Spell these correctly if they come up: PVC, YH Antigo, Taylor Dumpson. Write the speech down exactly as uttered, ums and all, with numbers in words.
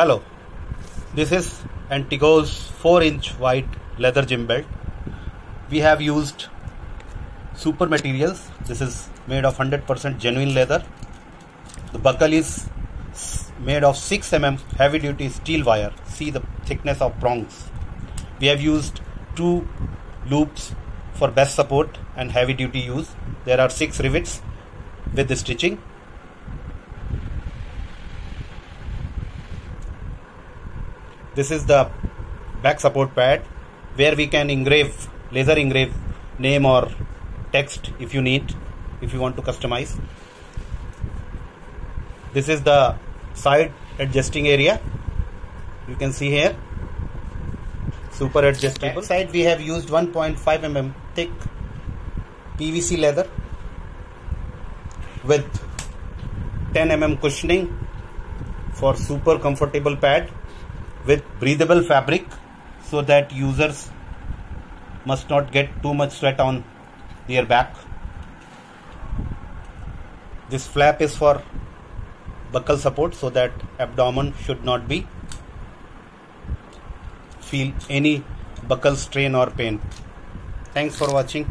Hello, this is Antigo's four inch white leather gym belt. We have used super materials. This is made of one hundred percent genuine leather. The buckle is made of six millimeter heavy duty steel wire. See the thickness of prongs. We have used two loops for best support and heavy duty use. There are six rivets with the stitching. This is the back support pad where we can engrave, laser engrave name or text if you need, if you want to customize. This is the side adjusting area. You can see here, super adjustable. Back side we have used one point five millimeter thick P V C leather with ten millimeter cushioning for super comfortable pad, with breathable fabric so that users must not get too much sweat on their back. This flap is for buckle support so that abdomen should not be feel any buckle strain or pain. Thanks for watching.